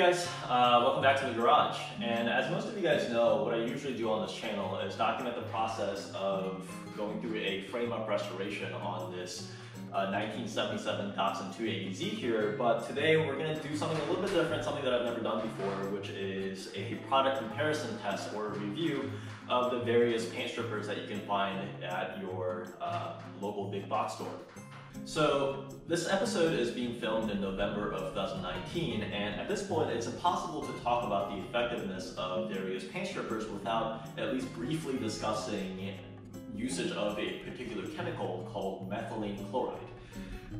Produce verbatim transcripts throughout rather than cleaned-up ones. guys, uh, welcome back to The Garage. And as most of you guys know, what I usually do on this channel is document the process of going through a frame-up restoration on this uh, nineteen seventy-seven Datsun two eighty Z here, but today we're going to do something a little bit different, something that I've never done before, which is a product comparison test or review of the various paint strippers that you can find at your uh, local big box store. So this episode is being filmed in November of two thousand nineteen, and at this point it's impossible to talk about the effectiveness of various paint strippers without at least briefly discussing usage of a particular chemical called methylene chloride.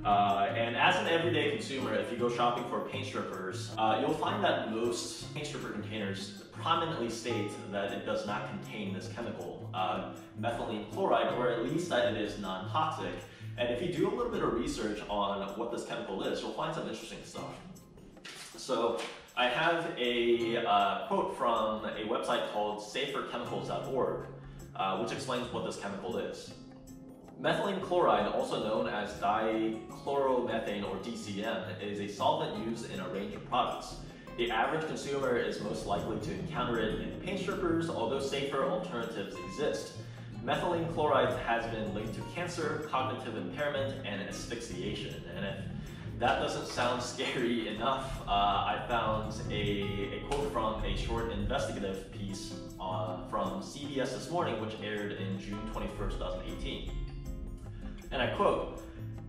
Uh, and as an everyday consumer, if you go shopping for paint strippers, uh, you'll find that most paint stripper containers prominently state that it does not contain this chemical, uh, methylene chloride, or at least that it is non-toxic. And if you do a little bit of research on what this chemical is, you'll find some interesting stuff. So I have a uh, quote from a website called safer chemicals dot org, uh, which explains what this chemical is. Methylene chloride, also known as dichloromethane or D C M, is a solvent used in a range of products. The average consumer is most likely to encounter it in paint strippers, although safer alternatives exist. Methylene chloride has been linked to cancer, cognitive impairment, and asphyxiation. And if that doesn't sound scary enough, uh, I found a, a quote from a short investigative piece on, from C B S This Morning, which aired in June twenty-first, two thousand eighteen. And I quote,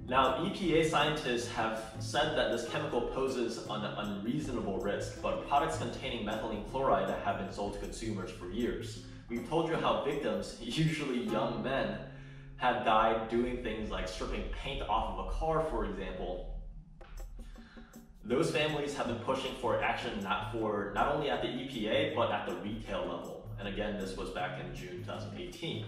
"Now, E P A scientists have said that this chemical poses an unreasonable risk, but products containing methylene chloride have been sold to consumers for years. We've told you how victims, usually young men, have died doing things like stripping paint off of a car, for example. Those families have been pushing for action not for not only at the E P A, but at the retail level." And again, this was back in June twenty eighteen.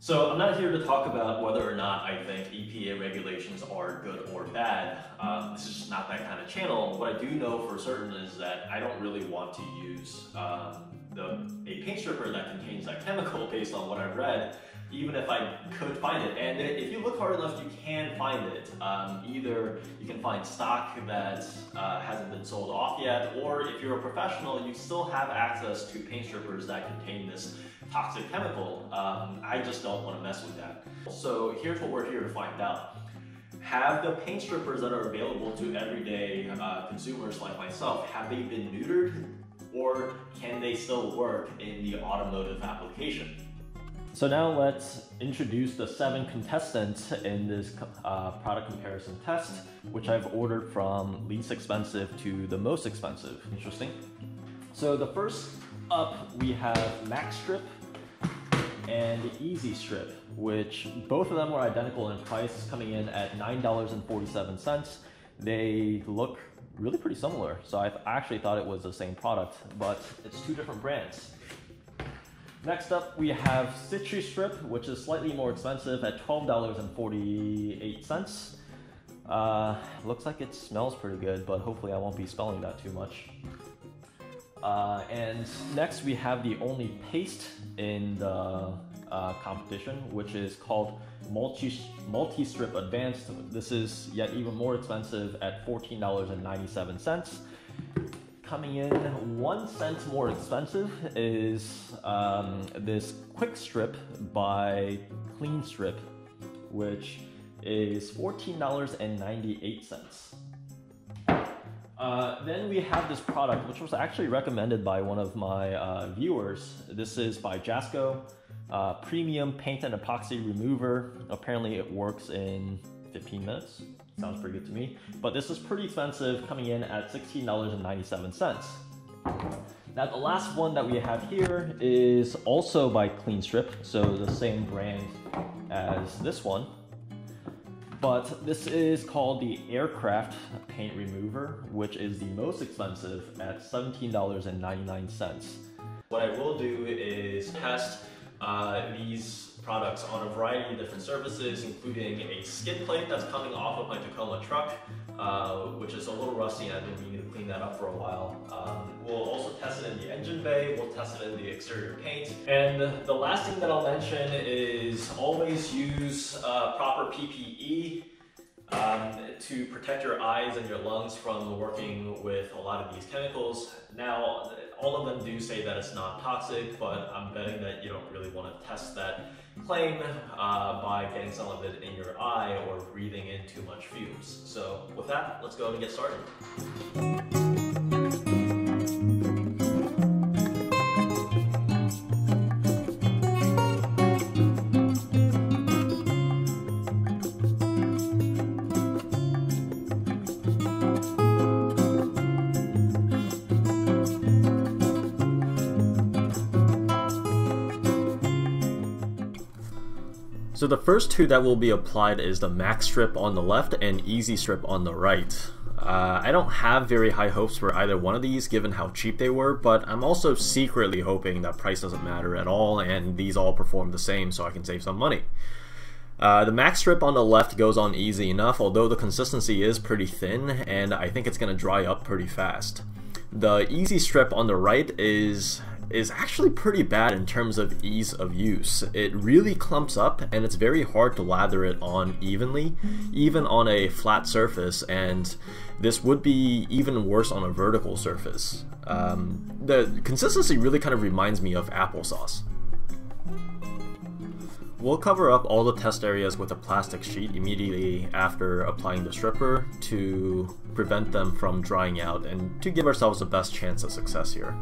So I'm not here to talk about whether or not I think E P A regulations are good or bad. Um, this is just not that kind of channel. What I do know for certain is that I don't really want to use um, The, a paint stripper that contains that chemical based on what I've read, even if I could find it. And if you look hard enough, you can find it. Um, either you can find stock that uh, hasn't been sold off yet, or if you're a professional, you still have access to paint strippers that contain this toxic chemical. Um, I just don't want to mess with that. So here's what we're here to find out. Have the paint strippers that are available to everyday uh, consumers like myself, have they been neutered? Or can they still work in the automotive application? So now let's introduce the seven contestants in this uh, product comparison test, which I've ordered from least expensive to the most expensive. Interesting. So the first up, we have Max Strip and the Easy Strip, which both of them were identical in price, coming in at nine dollars and forty-seven cents. They look really pretty similar, so I th actually thought it was the same product, but it's two different brands. Next up, we have Citri Strip, which is slightly more expensive at twelve dollars and forty-eight cents. Uh, looks like it smells pretty good, but hopefully I won't be spelling that too much. Uh, and next we have the only paste in the uh, competition, which is called multi-multi strip advanced. This is yet even more expensive at fourteen dollars and ninety-seven cents. Coming in one cent more expensive is um, this Quickstrip by Clean Strip, which is fourteen dollars and ninety-eight cents. Uh, then we have this product, which was actually recommended by one of my uh, viewers. This is by Jasco, uh, Premium Paint and Epoxy Remover. Apparently it works in fifteen minutes. Sounds pretty good to me. But this is pretty expensive, coming in at sixteen dollars and ninety-seven cents. Now the last one that we have here is also by Clean Strip, so the same brand as this one. But this is called the Aircraft Paint Remover, which is the most expensive at seventeen dollars and ninety-nine cents. What I will do is test uh, these products on a variety of different surfaces, including a skid plate that's coming off of my Tacoma truck, uh, which is a little rusty and I've been meaning to clean that up for a while. Um, we'll also test it in the engine bay, we'll test it in the exterior paint. And the last thing that I'll mention is always use uh, proper P P E. um, to protect your eyes and your lungs from working with a lot of these chemicals. Now, all of them do say that it's not toxic, but I'm betting that you don't really want to test that claim uh, by getting some of it in your eye or breathing in too much fumes. So with that, let's go and get started. So the first two that will be applied is the Max Strip on the left and Easy Strip on the right. Uh, I don't have very high hopes for either one of these given how cheap they were, but I'm also secretly hoping that price doesn't matter at all and these all perform the same so I can save some money. Uh, the Max Strip on the left goes on easy enough, although the consistency is pretty thin and I think it's going to dry up pretty fast. The Easy Strip on the right is... is actually pretty bad in terms of ease of use. It really clumps up and it's very hard to lather it on evenly, even on a flat surface, and this would be even worse on a vertical surface. Um, the consistency really kind of reminds me of applesauce. We'll cover up all the test areas with a plastic sheet immediately after applying the stripper to prevent them from drying out and to give ourselves the best chance of success here.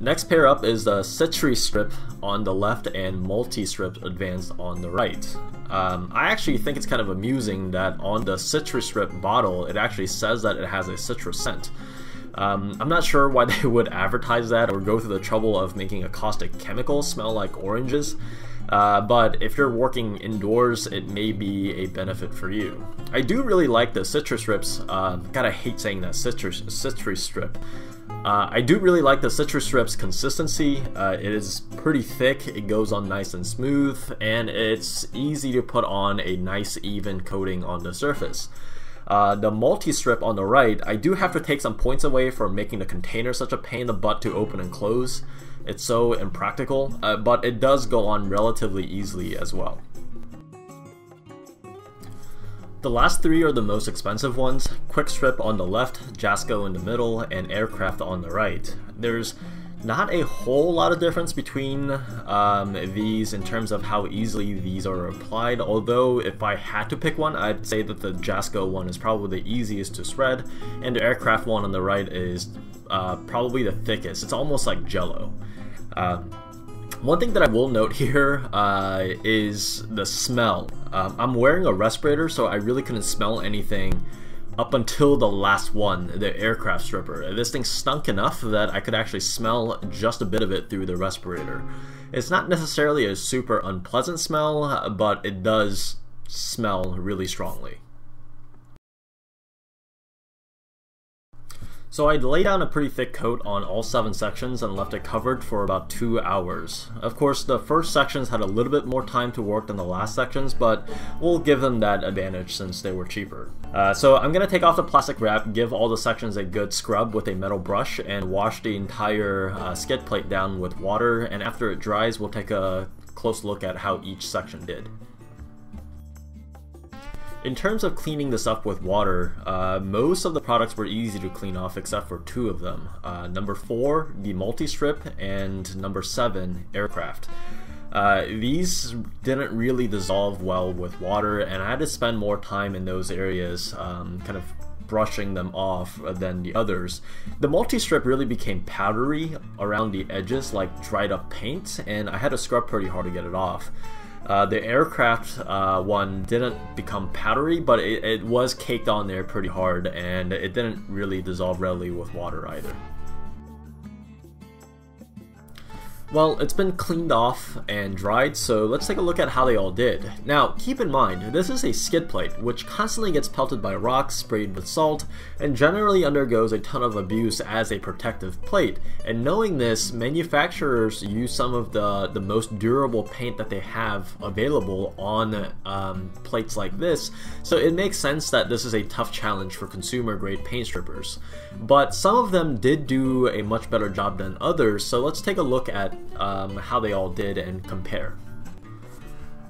Next pair up is the Citri Strip on the left and multi strip advanced on the right. Um, I actually think it's kind of amusing that on the Citri Strip bottle, it actually says that it has a citrus scent. Um, I'm not sure why they would advertise that or go through the trouble of making a caustic chemical smell like oranges, uh, but if you're working indoors, it may be a benefit for you. I do really like the Citri Strips. Uh, God, I hate saying that, Citri, Citri Strip. Uh, I do really like the Citri Strip's consistency. Uh, it is pretty thick, it goes on nice and smooth, and it's easy to put on a nice even coating on the surface. Uh, the multi-strip on the right, I do have to take some points away for making the container such a pain in the butt to open and close. It's so impractical, uh, but it does go on relatively easily as well. The last three are the most expensive ones: Quickstrip on the left, Jasco in the middle, and Aircraft on the right. There's not a whole lot of difference between um, these in terms of how easily these are applied, although if I had to pick one, I'd say that the Jasco one is probably the easiest to spread, and the Aircraft one on the right is uh, probably the thickest. It's almost like Jello. Uh, One thing that I will note here uh, is the smell. Um, I'm wearing a respirator, so I really couldn't smell anything up until the last one, the Aircraft stripper. This thing stunk enough that I could actually smell just a bit of it through the respirator. It's not necessarily a super unpleasant smell, but it does smell really strongly. So I laid down a pretty thick coat on all seven sections and left it covered for about two hours. Of course, the first sections had a little bit more time to work than the last sections, but we'll give them that advantage since they were cheaper. Uh, so I'm gonna take off the plastic wrap, give all the sections a good scrub with a metal brush, and wash the entire uh, skid plate down with water, and after it dries, we'll take a close look at how each section did. In terms of cleaning this up with water, uh, most of the products were easy to clean off except for two of them. Uh, number four, the multi-strip, and number seven, Aircraft. Uh, these didn't really dissolve well with water, and I had to spend more time in those areas um, kind of brushing them off than the others. The multi-strip really became powdery around the edges like dried up paint, and I had to scrub pretty hard to get it off. Uh, the Aircraft uh, one didn't become powdery, but it, it was caked on there pretty hard, and it didn't really dissolve readily with water either. Well, it's been cleaned off and dried, so let's take a look at how they all did. Now, keep in mind, this is a skid plate, which constantly gets pelted by rocks, sprayed with salt, and generally undergoes a ton of abuse as a protective plate. And knowing this, manufacturers use some of the, the most durable paint that they have available on um, plates like this, so it makes sense that this is a tough challenge for consumer-grade paint strippers. But some of them did do a much better job than others, so let's take a look at Um, how they all did and compare.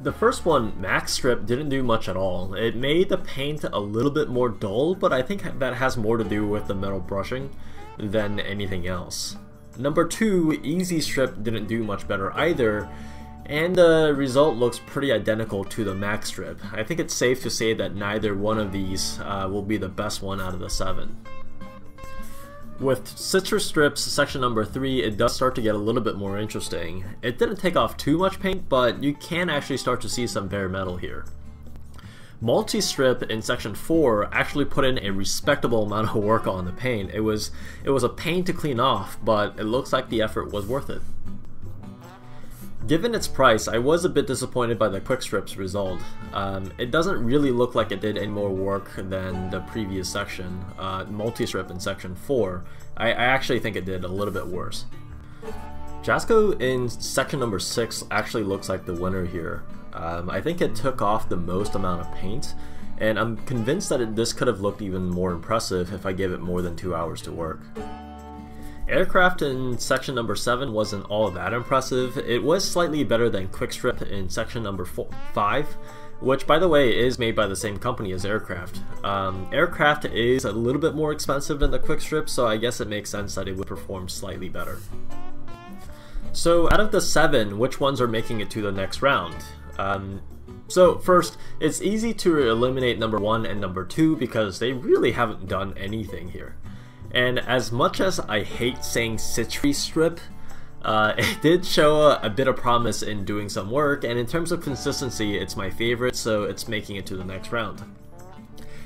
The first one, Max Strip, didn't do much at all. It made the paint a little bit more dull, but I think that has more to do with the metal brushing than anything else. Number two, Easy Strip didn't do much better either, and the result looks pretty identical to the Max Strip. I think it's safe to say that neither one of these uh, will be the best one out of the seven. With Citri Strip's section number three, it does start to get a little bit more interesting. It didn't take off too much paint, but you can actually start to see some bare metal here. Multi-Strip in section four actually put in a respectable amount of work on the paint. It was, it was a pain to clean off, but it looks like the effort was worth it. Given its price, I was a bit disappointed by the Quickstrip's result. Um, it doesn't really look like it did any more work than the previous section, uh, Multi-Strip in section four. I, I actually think it did a little bit worse. Jasco in section number six actually looks like the winner here. Um, I think it took off the most amount of paint, and I'm convinced that it, this could have looked even more impressive if I gave it more than two hours to work. Aircraft in section number seven wasn't all that impressive. It was slightly better than Quickstrip in section number four, five, which by the way is made by the same company as Aircraft. Um, Aircraft is a little bit more expensive than the Quickstrip, so I guess it makes sense that it would perform slightly better. So out of the seven, which ones are making it to the next round? Um, so first, it's easy to eliminate number one and number two because they really haven't done anything here. And as much as I hate saying Citri Strip, uh, it did show a, a bit of promise in doing some work, and in terms of consistency, it's my favorite, so it's making it to the next round.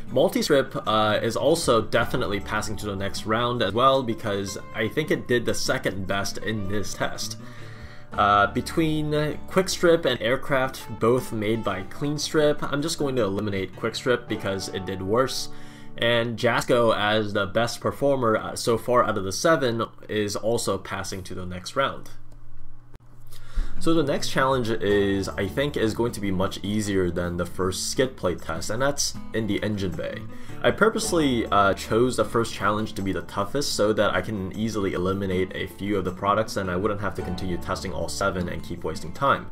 Multi-Strip uh, is also definitely passing to the next round as well because I think it did the second best in this test. Uh, between Quickstrip and Aircraft, both made by Clean Strip, I'm just going to eliminate Quickstrip because it did worse. And Jasco, as the best performer so far out of the seven, is also passing to the next round. So the next challenge is, I think, is going to be much easier than the first skid plate test, and that's in the engine bay. I purposely uh, chose the first challenge to be the toughest so that I can easily eliminate a few of the products and I wouldn't have to continue testing all seven and keep wasting time.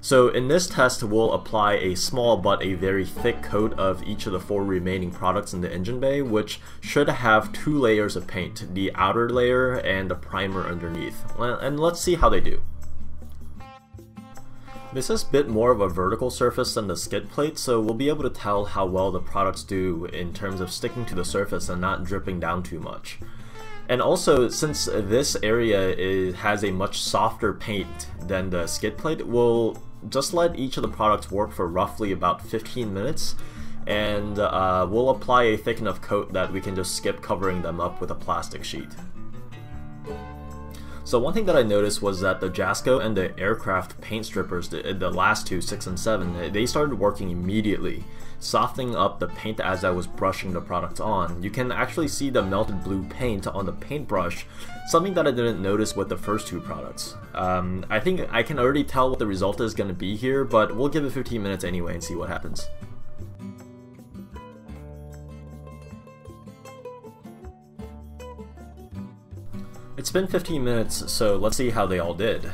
So in this test, we'll apply a small but a very thick coat of each of the four remaining products in the engine bay, which should have two layers of paint, the outer layer and the primer underneath. And let's see how they do. This is a bit more of a vertical surface than the skid plate, so we'll be able to tell how well the products do in terms of sticking to the surface and not dripping down too much. And also, since this area is, has a much softer paint than the skid plate, we'll just let each of the products work for roughly about fifteen minutes, and uh, we'll apply a thick enough coat that we can just skip covering them up with a plastic sheet. So one thing that I noticed was that the Jasco and the Aircraft paint strippers, the, the last two, six and seven, they started working immediately, softening up the paint as I was brushing the product on. You can actually see the melted blue paint on the paintbrush, something that I didn't notice with the first two products. Um, I think I can already tell what the result is going to be here, but we'll give it fifteen minutes anyway and see what happens. It's been fifteen minutes, so let's see how they all did.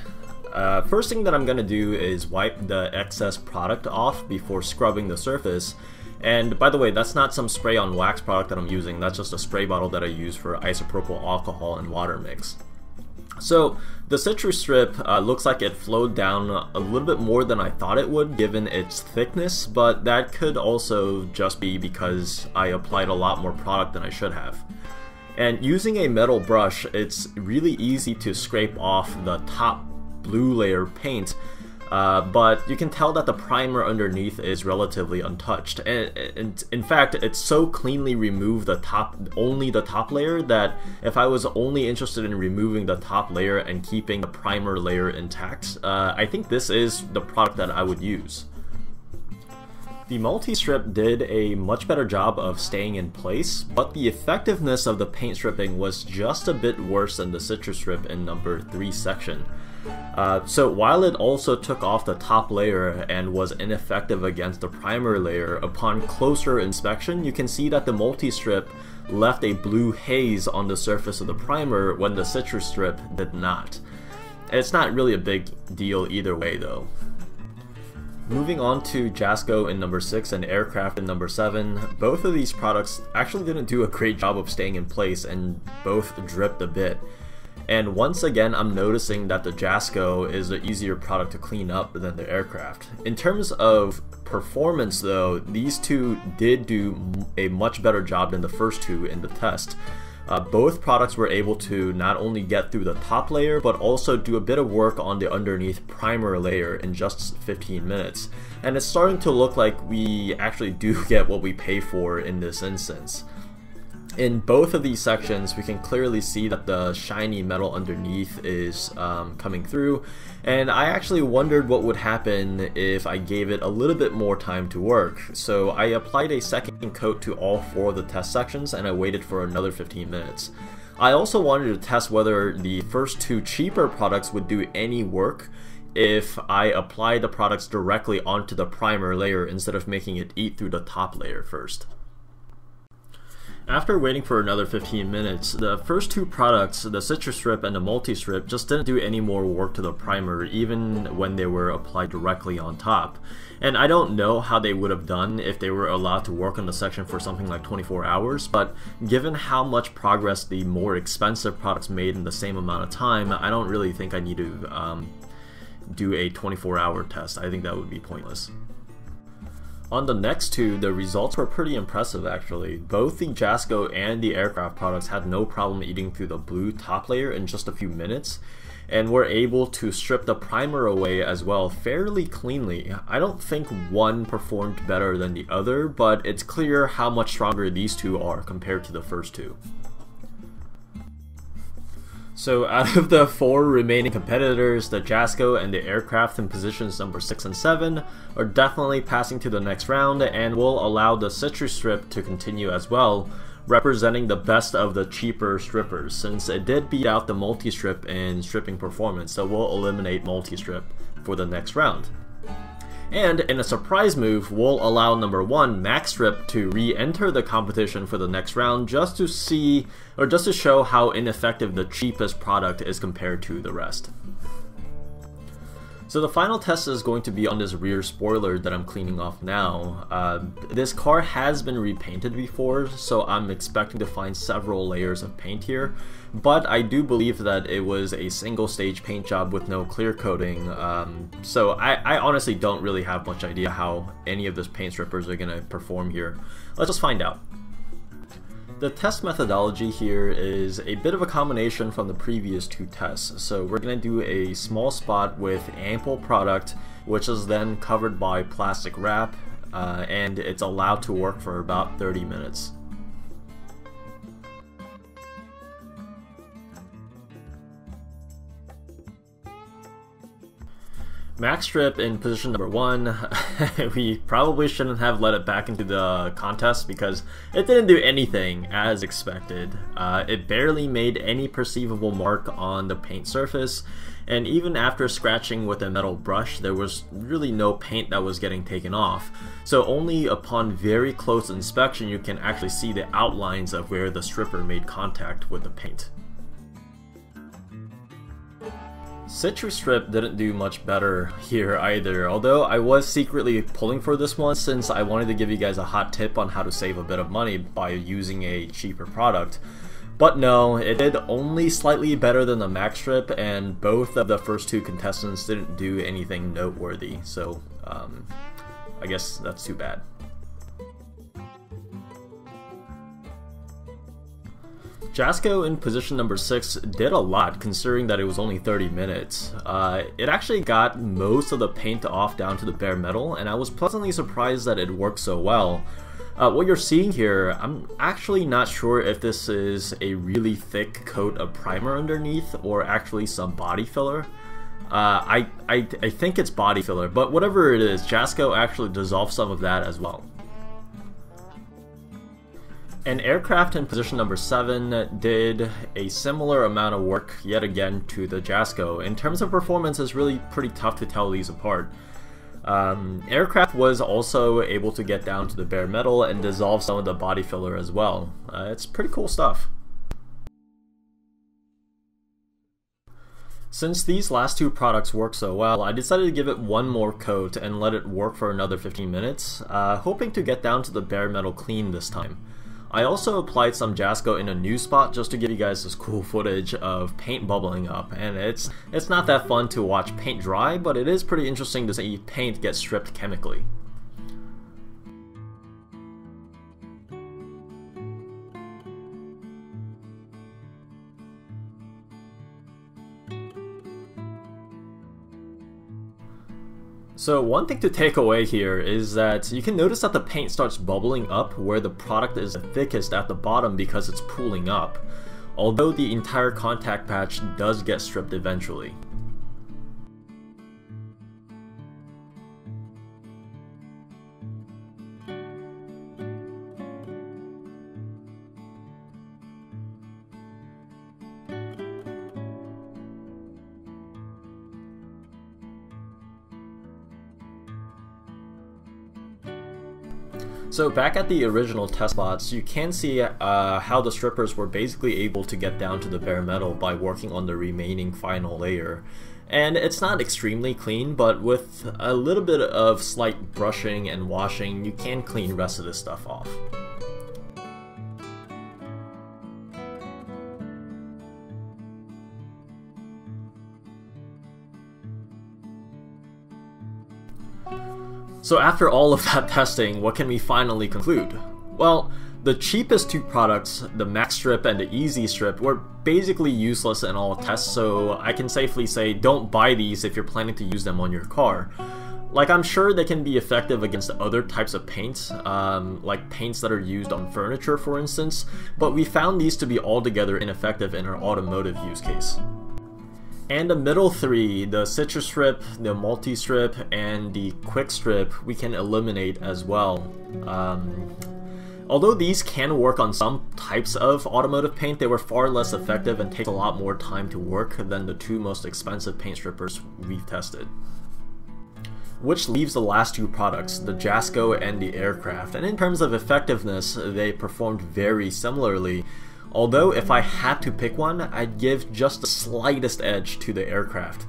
Uh, first thing that I'm going to do is wipe the excess product off before scrubbing the surface. And by the way, that's not some spray on wax product that I'm using, that's just a spray bottle that I use for isopropyl alcohol and water mix. So the Citri Strip uh, looks like it flowed down a little bit more than I thought it would given its thickness, but that could also just be because I applied a lot more product than I should have. And using a metal brush, it's really easy to scrape off the top blue layer paint, uh, but you can tell that the primer underneath is relatively untouched. And, and in fact, it's so cleanly removed the top, only the top layer, that if I was only interested in removing the top layer and keeping the primer layer intact, uh, I think this is the product that I would use. The multi-strip did a much better job of staying in place, but the effectiveness of the paint stripping was just a bit worse than the Citri Strip in number three section. Uh, so while it also took off the top layer and was ineffective against the primer layer, upon closer inspection you can see that the multi-strip left a blue haze on the surface of the primer when the Citri Strip did not. It's not really a big deal either way though. Moving on to Jasco in number six and Aircraft in number seven, both of these products actually didn't do a great job of staying in place and both dripped a bit. And once again, I'm noticing that the Jasco is an easier product to clean up than the Aircraft. In terms of performance though, these two did do a much better job than the first two in the test. Uh, both products were able to not only get through the top layer, but also do a bit of work on the underneath primer layer in just fifteen minutes. And it's starting to look like we actually do get what we pay for in this instance. In both of these sections, we can clearly see that the shiny metal underneath is um, coming through, and I actually wondered what would happen if I gave it a little bit more time to work. So I applied a second coat to all four of the test sections and I waited for another fifteen minutes. I also wanted to test whether the first two cheaper products would do any work if I apply the products directly onto the primer layer instead of making it eat through the top layer first. After waiting for another fifteen minutes, the first two products, the Citri Strip and the Multi Strip, just didn't do any more work to the primer even when they were applied directly on top. And I don't know how they would have done if they were allowed to work on the section for something like twenty-four hours, but given how much progress the more expensive products made in the same amount of time, I don't really think I need to um, do a twenty-four hour test. I think that would be pointless. On the next two, the results were pretty impressive actually. Both the Jasco and the Aircraft products had no problem eating through the blue top layer in just a few minutes, and were able to strip the primer away as well fairly cleanly. I don't think one performed better than the other, but it's clear how much stronger these two are compared to the first two. So out of the four remaining competitors, the Jasco and the Aircraft in positions number six and seven are definitely passing to the next round and will allow the Citri Strip to continue as well, representing the best of the cheaper strippers since it did beat out the Multi-Strip in stripping performance, so we'll eliminate Multi-Strip for the next round. And in a surprise move, we'll allow number one, Max Strip, to re-enter the competition for the next round just to see, or just to show how ineffective the cheapest product is compared to the rest. So the final test is going to be on this rear spoiler that I'm cleaning off now. Uh, this car has been repainted before, so I'm expecting to find several layers of paint here, but I do believe that it was a single stage paint job with no clear coating, um, so I, I honestly don't really have much idea how any of these paint strippers are going to perform here. Let's just find out. The test methodology here is a bit of a combination from the previous two tests. So we're going to do a small spot with ample product, which is then covered by plastic wrap, uh, and it's allowed to work for about thirty minutes. Max Strip in position number one, we probably shouldn't have let it back into the contest because it didn't do anything as expected. Uh, it barely made any perceivable mark on the paint surface, and even after scratching with a metal brush, there was really no paint that was getting taken off. So only upon very close inspection you can actually see the outlines of where the stripper made contact with the paint. Citri Strip didn't do much better here either, although I was secretly pulling for this one since I wanted to give you guys a hot tip on how to save a bit of money by using a cheaper product. But no, it did only slightly better than the Max Strip, and both of the first two contestants didn't do anything noteworthy, so um, I guess that's too bad. Jasco in position number six did a lot considering that it was only thirty minutes. Uh, it actually got most of the paint off down to the bare metal, and I was pleasantly surprised that it worked so well. Uh, what you're seeing here, I'm actually not sure if this is a really thick coat of primer underneath or actually some body filler. Uh, I, I, I think it's body filler, but whatever it is, Jasco actually dissolved some of that as well. An Aircraft in position number seven did a similar amount of work yet again to the Jasco. In terms of performance, it's really pretty tough to tell these apart. Um, Aircraft was also able to get down to the bare metal and dissolve some of the body filler as well. Uh, it's pretty cool stuff. Since these last two products work so well, I decided to give it one more coat and let it work for another fifteen minutes, uh, hoping to get down to the bare metal clean this time. I also applied some Jasco in a new spot just to give you guys this cool footage of paint bubbling up, and it's it's not that fun to watch paint dry, but it is pretty interesting to see paint get stripped chemically. So one thing to take away here is that you can notice that the paint starts bubbling up where the product is the thickest at the bottom because it's pooling up, although the entire contact patch does get stripped eventually. So back at the original test spots, you can see uh, how the strippers were basically able to get down to the bare metal by working on the remaining final layer. And it's not extremely clean, but with a little bit of slight brushing and washing, you can clean the rest of this stuff off. So after all of that testing, what can we finally conclude? Well, the cheapest two products, the Max Strip and the Easy Strip, were basically useless in all tests, so I can safely say don't buy these if you're planning to use them on your car. Like, I'm sure they can be effective against other types of paints, um, like paints that are used on furniture, for instance, but we found these to be altogether ineffective in our automotive use case. And the middle three, the Citri Strip, the multi-strip, and the Quickstrip, we can eliminate as well. Um, although these can work on some types of automotive paint, they were far less effective and take a lot more time to work than the two most expensive paint strippers we've tested. Which leaves the last two products, the Jasco and the Aircraft, and in terms of effectiveness, they performed very similarly. Although, if I had to pick one, I'd give just the slightest edge to the Aircraft.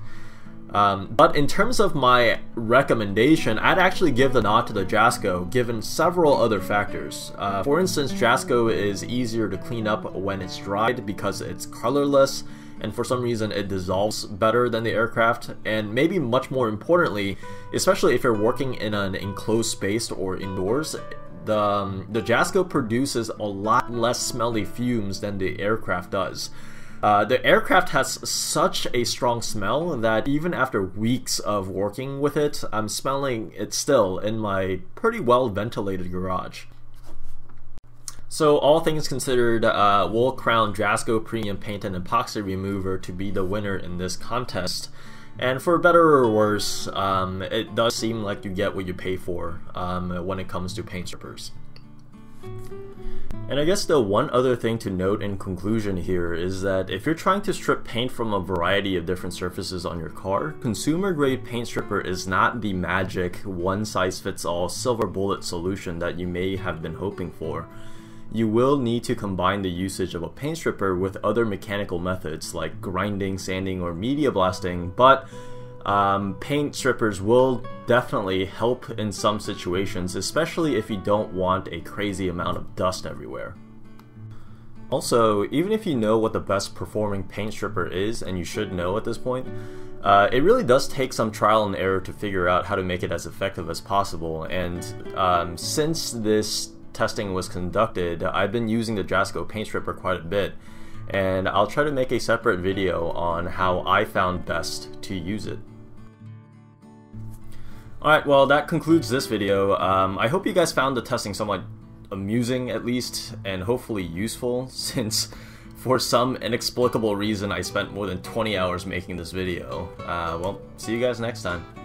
Um, but in terms of my recommendation, I'd actually give the nod to the Jasco, given several other factors. Uh, for instance, Jasco is easier to clean up when it's dried because it's colorless, and for some reason it dissolves better than the Aircraft, and maybe much more importantly, especially if you're working in an enclosed space or indoors, The, um, the Jasco produces a lot less smelly fumes than the Aircraft does. Uh, the Aircraft has such a strong smell that even after weeks of working with it, I'm smelling it still in my pretty well ventilated garage. So all things considered, uh, Wool Crown Jasco Premium Paint and Epoxy Remover to be the winner in this contest. And for better or worse, um, it does seem like you get what you pay for um, when it comes to paint strippers. And I guess the one other thing to note in conclusion here is that if you're trying to strip paint from a variety of different surfaces on your car, consumer grade paint stripper is not the magic one size fits all silver bullet solution that you may have been hoping for. You will need to combine the usage of a paint stripper with other mechanical methods like grinding, sanding, or media blasting, but um, paint strippers will definitely help in some situations, especially if you don't want a crazy amount of dust everywhere. Also, even if you know what the best performing paint stripper is, and you should know at this point, Uh, it really does take some trial and error to figure out how to make it as effective as possible, and um, since this testing was conducted, I've been using the Jasco paint stripper quite a bit, and I'll try to make a separate video on how I found best to use it. Alright, well, that concludes this video. Um, I hope you guys found the testing somewhat amusing, at least, and hopefully useful, since for some inexplicable reason I spent more than twenty hours making this video. Uh, well, see you guys next time.